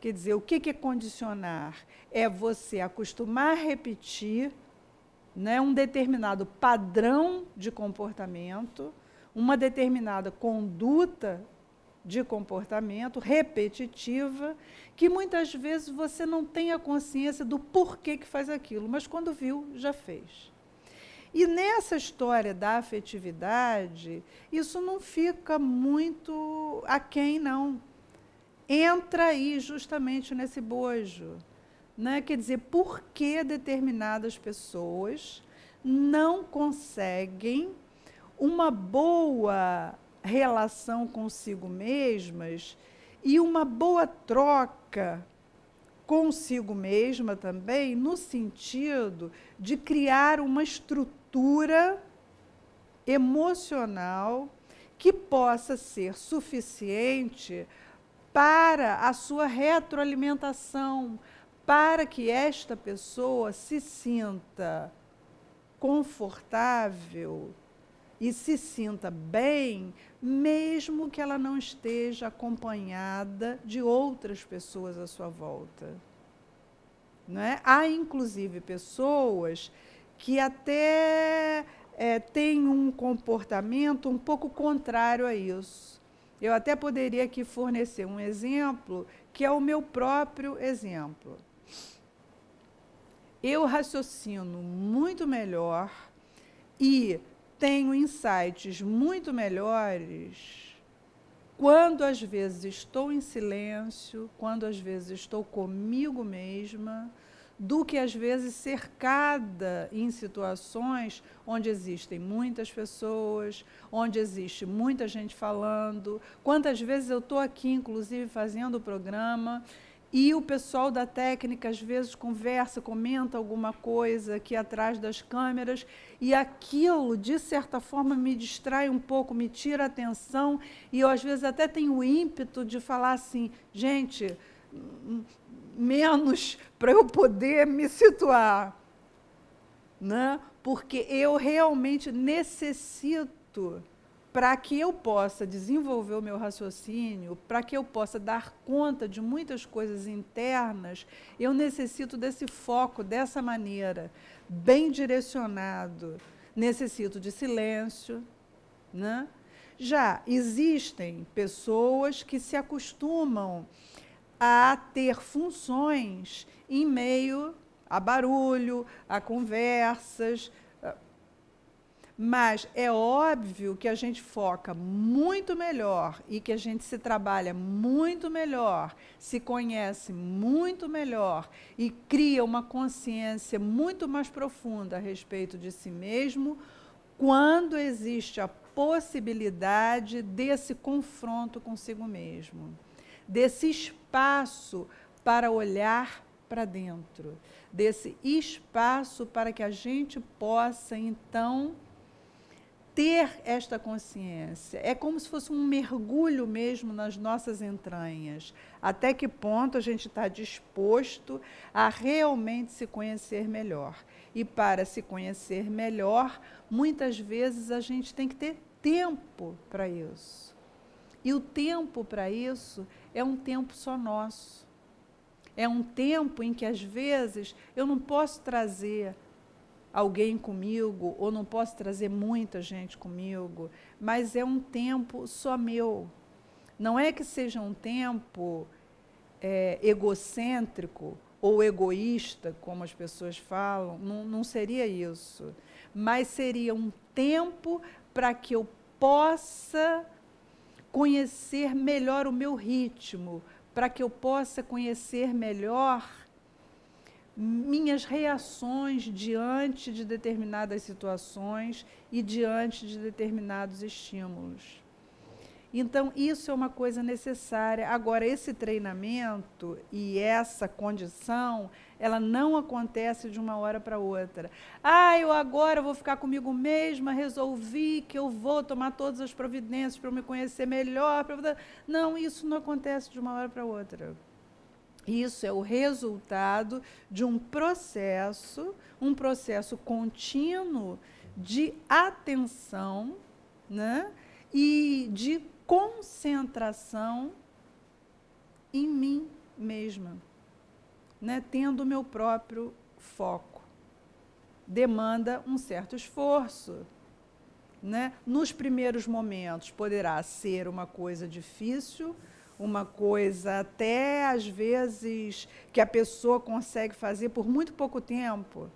quer dizer, o que é condicionar? É você acostumar a repetir, né, um determinado padrão de comportamento, uma determinada conduta de comportamento repetitiva, que muitas vezes você não tem a consciência do porquê que faz aquilo, mas quando viu, já fez. E nessa história da afetividade, isso não fica muito aquém, não. Entra aí justamente nesse bojo, né? Quer dizer, por que determinadas pessoas não conseguem uma boa relação consigo mesmas e uma boa troca consigo mesma também, no sentido de criar uma estrutura emocional que possa ser suficiente para a sua retroalimentação, para que esta pessoa se sinta confortável e se sinta bem, mesmo que ela não esteja acompanhada de outras pessoas à sua volta. Não é? Há, inclusive, pessoas que até têm um comportamento um pouco contrário a isso. Eu até poderia aqui fornecer um exemplo que é o meu próprio exemplo. Eu raciocino muito melhor e tenho insights muito melhores quando, às vezes, estou em silêncio, quando, às vezes, estou comigo mesma, do que, às vezes, cercada em situações onde existem muitas pessoas, onde existe muita gente falando. Quantas vezes eu estou aqui, inclusive, fazendo o programa, e o pessoal da técnica, às vezes, conversa, comenta alguma coisa aqui atrás das câmeras, e aquilo, de certa forma, me distrai um pouco, me tira a atenção, e eu, às vezes, até tenho o ímpeto de falar assim, gente, menos para eu poder me situar, né? Porque eu realmente necessito, para que eu possa desenvolver o meu raciocínio, para que eu possa dar conta de muitas coisas internas, eu necessito desse foco, dessa maneira, bem direcionado. Necessito de silêncio, né? Já existem pessoas que se acostumam a ter funções em meio a barulho, a conversas, mas é óbvio que a gente foca muito melhor e que a gente se trabalha muito melhor, se conhece muito melhor e cria uma consciência muito mais profunda a respeito de si mesmo quando existe a possibilidade desse confronto consigo mesmo, desse espaço para olhar para dentro, desse espaço para que a gente possa, então, ter esta consciência. É como se fosse um mergulho mesmo nas nossas entranhas. Até que ponto a gente está disposto a realmente se conhecer melhor. E para se conhecer melhor, muitas vezes a gente tem que ter tempo para isso. E o tempo para isso é um tempo só nosso. É um tempo em que, às vezes, eu não posso trazer alguém comigo, ou não posso trazer muita gente comigo, mas é um tempo só meu. Não é que seja um tempo egocêntrico ou egoísta, como as pessoas falam, não seria isso. Mas seria um tempo para que eu possa conhecer melhor o meu ritmo, para que eu possa conhecer melhor minhas reações diante de determinadas situações e diante de determinados estímulos. Então, isso é uma coisa necessária. Agora, esse treinamento e essa condição, ela não acontece de uma hora para outra. Ah, eu agora vou ficar comigo mesma, resolvi que eu vou tomar todas as providências para eu me conhecer melhor. Não, isso não acontece de uma hora para outra. Isso é o resultado de um processo contínuo de atenção, né, e de concentração em mim mesma, né, tendo o meu próprio foco. Demanda um certo esforço, né? Nos primeiros momentos poderá ser uma coisa difícil, uma coisa até, às vezes, que a pessoa consegue fazer por muito pouco tempo,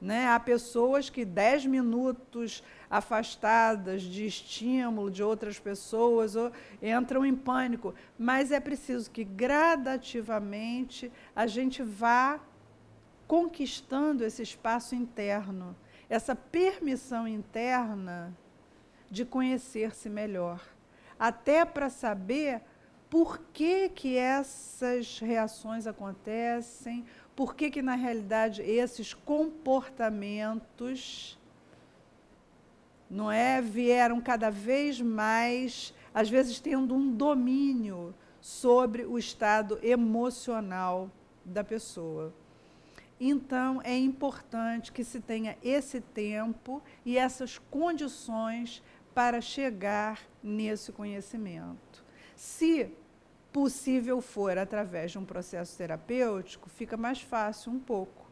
né? Há pessoas que 10 minutos afastadas de estímulo de outras pessoas entram em pânico, mas é preciso que gradativamente a gente vá conquistando esse espaço interno, essa permissão interna de conhecer-se melhor, até para saber por que que essas reações acontecem, por que que, na realidade, esses comportamentos, não é, vieram cada vez mais, às vezes, tendo um domínio sobre o estado emocional da pessoa. Então, é importante que se tenha esse tempo e essas condições para chegar nesse conhecimento. Se possível for através de um processo terapêutico, fica mais fácil um pouco.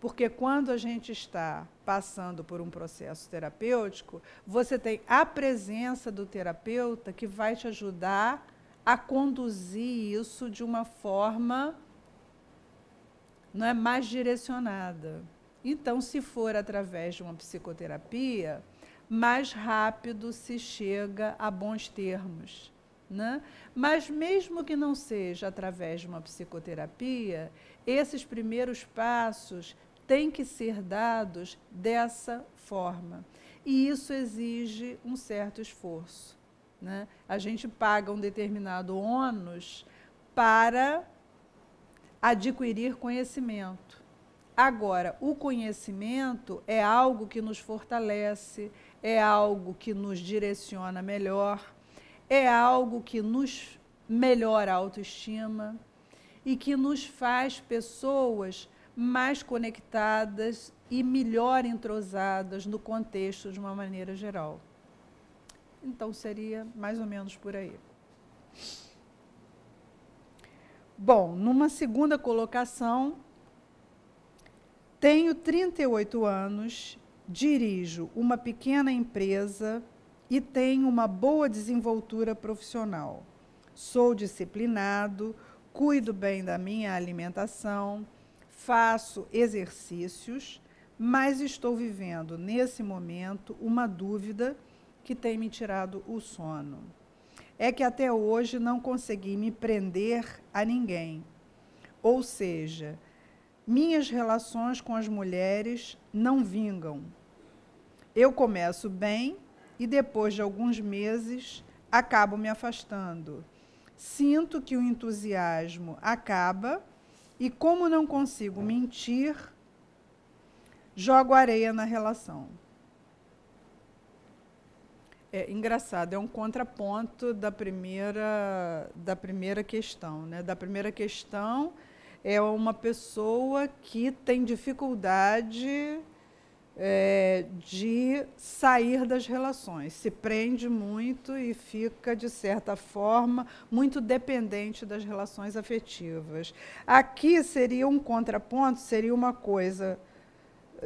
Porque quando a gente está passando por um processo terapêutico, você tem a presença do terapeuta que vai te ajudar a conduzir isso de uma forma mais direcionada. Então, se for através de uma psicoterapia, mais rápido se chega a bons termos, né? Mas mesmo que não seja através de uma psicoterapia, esses primeiros passos têm que ser dados dessa forma. E isso exige um certo esforço, né? A gente paga um determinado ônus para adquirir conhecimento. Agora, o conhecimento é algo que nos fortalece, é algo que nos direciona melhor, é algo que nos melhora a autoestima e que nos faz pessoas mais conectadas e melhor entrosadas no contexto de uma maneira geral. Então, seria mais ou menos por aí. Bom, numa segunda colocação, tenho 38 anos, dirijo uma pequena empresa e tenho uma boa desenvoltura profissional. Sou disciplinado, cuido bem da minha alimentação, faço exercícios, mas estou vivendo, nesse momento, uma dúvida que tem me tirado o sono. É que até hoje não consegui me prender a ninguém. Ou seja, minhas relações com as mulheres não vingam. Eu começo bem e depois de alguns meses acabo me afastando. Sinto que o entusiasmo acaba e, como não consigo mentir, jogo areia na relação. É engraçado, é um contraponto da primeira questão, né? Da primeira questão é uma pessoa que tem dificuldade de sair das relações, se prende muito e fica, de certa forma, muito dependente das relações afetivas. Aqui seria um contraponto, seria uma coisa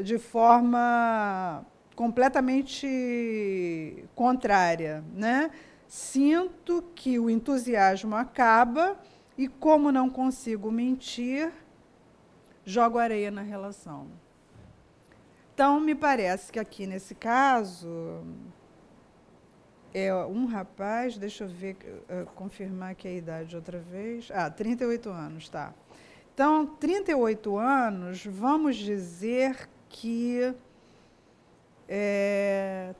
de forma completamente contrária, né? Sinto que o entusiasmo acaba e, como não consigo mentir, jogo areia na relação. Então, me parece que aqui, nesse caso, é um rapaz, deixa eu ver, confirmar aqui a idade outra vez. Ah, 38 anos, tá. Então, 38 anos, vamos dizer que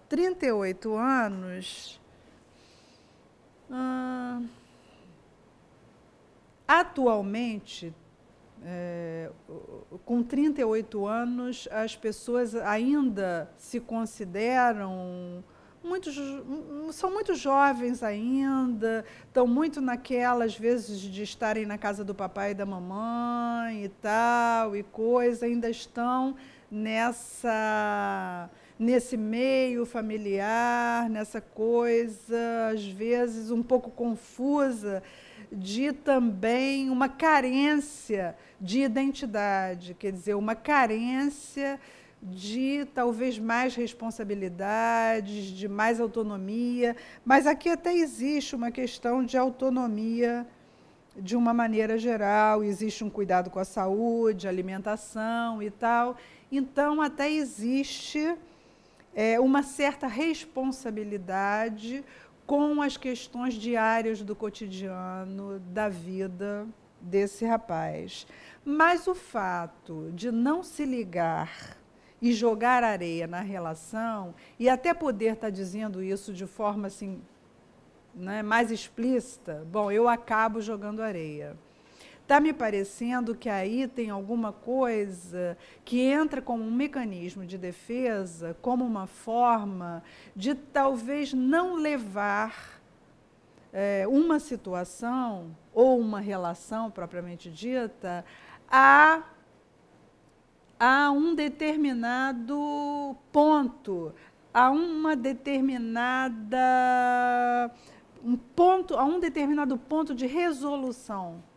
38 anos, atualmente, com 38 anos, as pessoas ainda se consideram, são muito jovens ainda, estão muito naquela, às vezes, de estarem na casa do papai e da mamãe e tal, e coisa, ainda estão nesse meio familiar, nessa coisa, às vezes, um pouco confusa, de também uma carência de identidade, quer dizer, uma carência de talvez mais responsabilidades, de mais autonomia, mas aqui até existe uma questão de autonomia de uma maneira geral, existe um cuidado com a saúde, alimentação e tal, então até existe uma certa responsabilidade com as questões diárias do cotidiano, da vida desse rapaz. Mas o fato de não se ligar e jogar areia na relação, e até poder estar dizendo isso de forma assim, né, mais explícita, bom, eu acabo jogando areia. Está me parecendo que aí tem alguma coisa que entra como um mecanismo de defesa, como uma forma de talvez não levar uma situação ou uma relação propriamente dita a um determinado ponto, a uma determinada, a um determinado ponto de resolução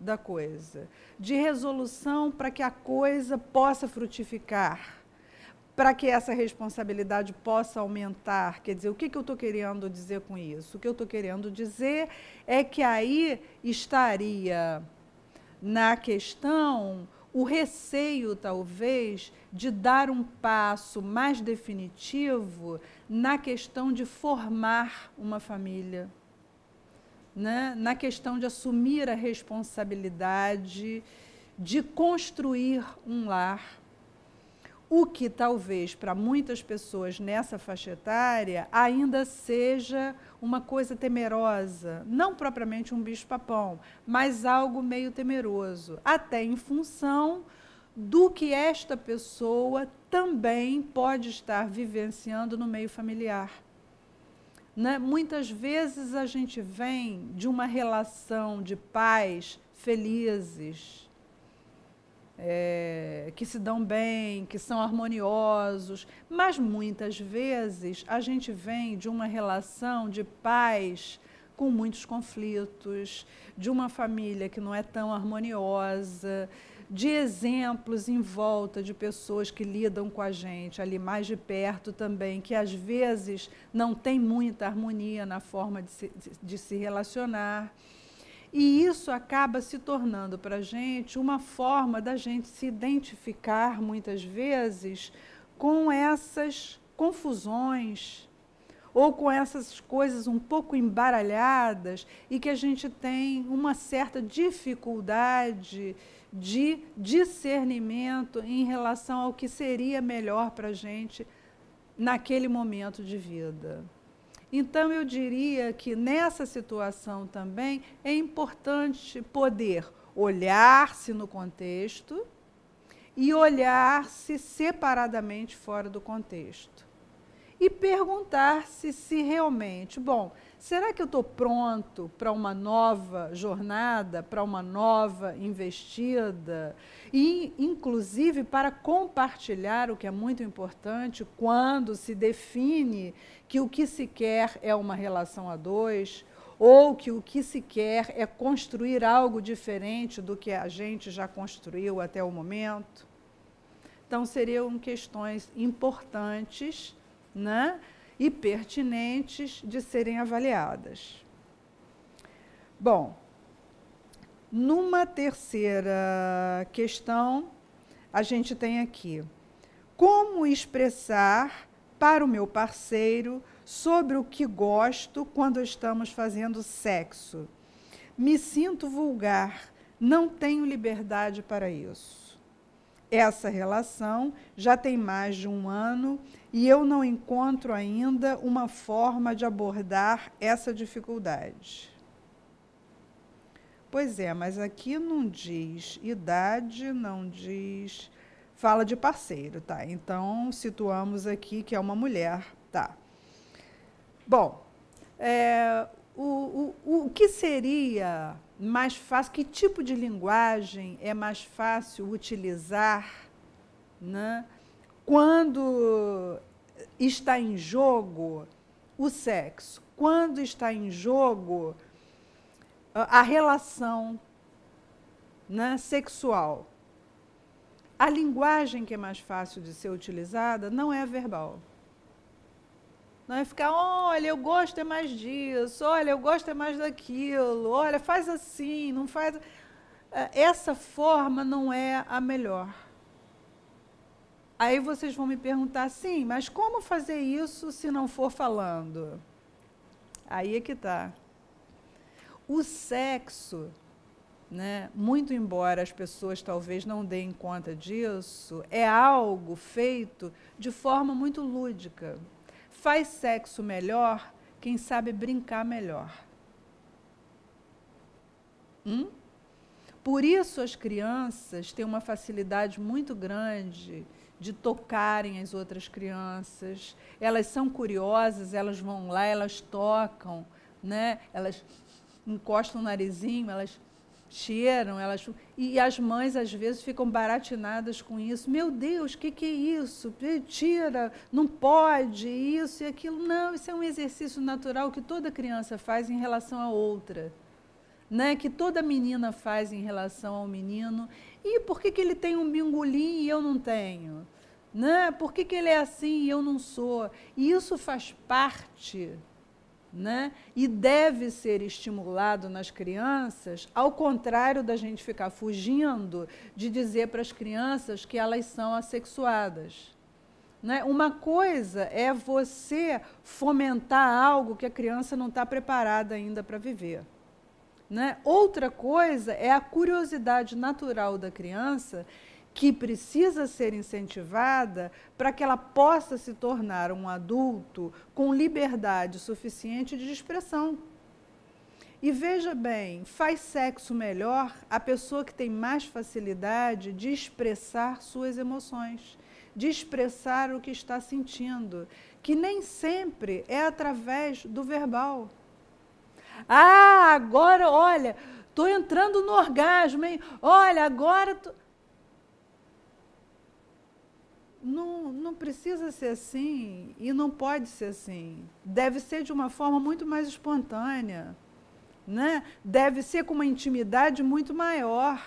da coisa, de resolução para que a coisa possa frutificar, para que essa responsabilidade possa aumentar. Quer dizer, o que eu estou querendo dizer com isso? O que eu estou querendo dizer é que aí estaria na questão o receio, talvez, de dar um passo mais definitivo na questão de formar uma família, né? Na questão de assumir a responsabilidade de construir um lar. O que talvez para muitas pessoas nessa faixa etária ainda seja uma coisa temerosa, não propriamente um bicho-papão, mas algo meio temeroso, até em função do que esta pessoa também pode estar vivenciando no meio familiar. Né? Muitas vezes a gente vem de uma relação de pais felizes, que se dão bem, que são harmoniosos, mas muitas vezes a gente vem de uma relação de pais com muitos conflitos, de uma família que não é tão harmoniosa, de exemplos em volta de pessoas que lidam com a gente ali mais de perto também, que às vezes não tem muita harmonia na forma de se relacionar. E isso acaba se tornando para a gente uma forma da gente se identificar, muitas vezes, com essas confusões ou com essas coisas um pouco embaralhadas e que a gente tem uma certa dificuldade de discernimento em relação ao que seria melhor para a gente naquele momento de vida. Então, eu diria que nessa situação também é importante poder olhar-se no contexto e olhar-se separadamente fora do contexto. E perguntar-se se realmente, bom, será que eu estou pronto para uma nova jornada, para uma nova investida? E, inclusive, para compartilhar o que é muito importante quando se define que o que se quer é uma relação a dois, ou que o que se quer é construir algo diferente do que a gente já construiu até o momento. Então, seriam questões importantes, né, e pertinentes de serem avaliadas. Bom, numa terceira questão, a gente tem aqui, como expressar para o meu parceiro sobre o que gosto quando estamos fazendo sexo? Me sinto vulgar, não tenho liberdade para isso. Essa relação já tem mais de um ano e eu não encontro ainda uma forma de abordar essa dificuldade. Pois é, mas aqui não diz idade, não diz... Fala de parceiro, tá? Então, situamos aqui que é uma mulher, tá? Bom, o que seria mais fácil, que tipo de linguagem é mais fácil utilizar, né, quando está em jogo o sexo, quando está em jogo a relação, né, sexual? A linguagem que é mais fácil de ser utilizada não é a verbal. Não é ficar, olha, eu gosto é mais disso, olha, eu gosto é mais daquilo, olha, faz assim, não faz... Essa forma não é a melhor. Aí vocês vão me perguntar, sim, mas como fazer isso se não for falando? Aí é que tá. O sexo... né? Muito embora as pessoas talvez não deem conta disso, é algo feito de forma muito lúdica. Faz sexo melhor quem sabe brincar melhor. Por isso as crianças têm uma facilidade muito grande de tocarem as outras crianças. Elas são curiosas, elas vão lá, elas tocam, né? Elas encostam o narizinho, elas... cheiram, elas... E as mães, às vezes, ficam baratinadas com isso. Meu Deus, o que é isso? Tira, não pode, isso e aquilo. Não, isso é um exercício natural que toda criança faz em relação a outra, né? Que toda menina faz em relação ao menino. E por que ele tem um bingolim e eu não tenho? Né? Por que ele é assim e eu não sou? E isso faz parte, né? E deve ser estimulado nas crianças, ao contrário da gente ficar fugindo de dizer para as crianças que elas são assexuadas. Né? Uma coisa é você fomentar algo que a criança não está preparada ainda para viver. Né? Outra coisa é a curiosidade natural da criança, que precisa ser incentivada para que ela possa se tornar um adulto com liberdade suficiente de expressão. E veja bem, faz sexo melhor a pessoa que tem mais facilidade de expressar suas emoções, de expressar o que está sentindo, que nem sempre é através do verbal. Ah, agora, olha, estou entrando no orgasmo, hein? Olha, agora... Não precisa ser assim e não pode ser assim. Deve ser de uma forma muito mais espontânea, né? Deve ser com uma intimidade muito maior,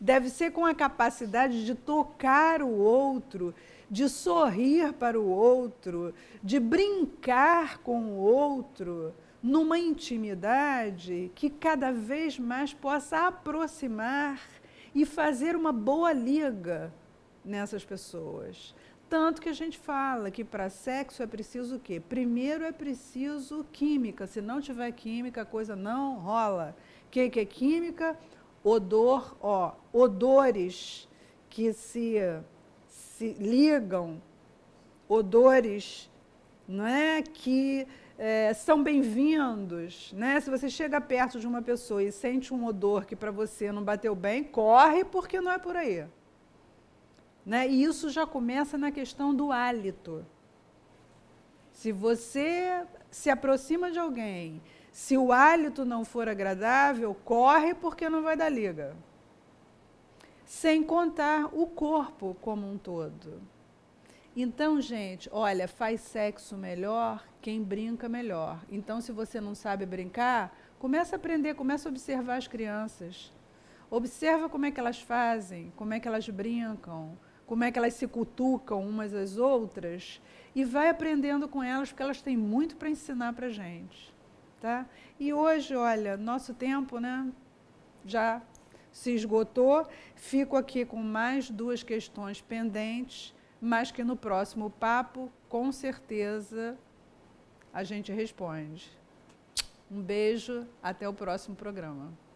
deve ser com a capacidade de tocar o outro, de sorrir para o outro, de brincar com o outro, numa intimidade que cada vez mais possa aproximar e fazer uma boa liga nessas pessoas. Tanto que a gente fala que para sexo é preciso o quê? Primeiro é preciso química. Se não tiver química, a coisa não rola. O que é química? Odor, ó, odores que se ligam, odores, não é, que são bem-vindos, né? Se você chega perto de uma pessoa e sente um odor que para você não bateu bem, corre, porque não é por aí. Né? E isso já começa na questão do hálito. Se você se aproxima de alguém, se o hálito não for agradável, corre, porque não vai dar liga. Sem contar o corpo como um todo. Então, gente, olha, faz sexo melhor quem brinca melhor. Então, se você não sabe brincar, começa a aprender, começa a observar as crianças. Observa como é que elas fazem, como é que elas brincam, como é que elas se cutucam umas às outras, e vai aprendendo com elas, porque elas têm muito para ensinar para a gente. Tá? E hoje, olha, nosso tempo, né, já se esgotou. Fico aqui com mais duas questões pendentes, mas que no próximo papo, com certeza, a gente responde. Um beijo, até o próximo programa.